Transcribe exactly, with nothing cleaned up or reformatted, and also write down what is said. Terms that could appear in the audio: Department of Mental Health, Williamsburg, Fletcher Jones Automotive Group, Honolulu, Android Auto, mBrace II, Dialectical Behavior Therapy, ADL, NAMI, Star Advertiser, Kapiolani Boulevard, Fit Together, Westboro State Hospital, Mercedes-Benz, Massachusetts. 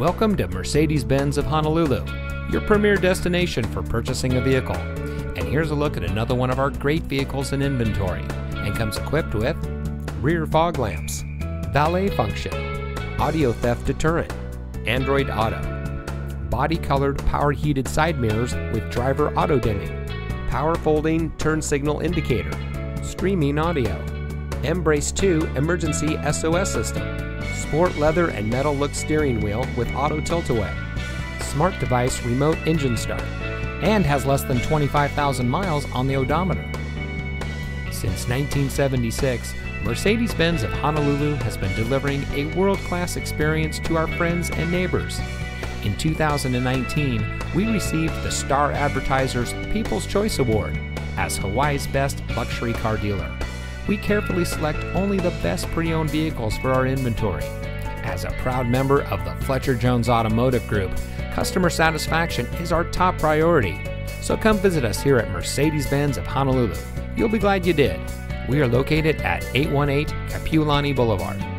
Welcome to Mercedes-Benz of Honolulu, your premier destination for purchasing a vehicle. And here's a look at another one of our great vehicles in inventory, and comes equipped with rear fog lamps, valet function, audio theft deterrent, Android Auto, body-colored power-heated side mirrors with driver auto-dimming, power folding turn signal indicator, streaming audio, mBrace two emergency S O S system, sport leather and metal look steering wheel with auto tilt-away, smart device remote engine start, and has less than twenty-five thousand miles on the odometer. Since nineteen seventy-six, Mercedes-Benz of Honolulu has been delivering a world-class experience to our friends and neighbors. In two thousand nineteen, we received the Star Advertiser's People's Choice Award as Hawaii's best luxury car dealer. We carefully select only the best pre-owned vehicles for our inventory. As a proud member of the Fletcher Jones Automotive Group, customer satisfaction is our top priority. So come visit us here at Mercedes-Benz of Honolulu. You'll be glad you did. We are located at eight one eight Kapiolani Boulevard.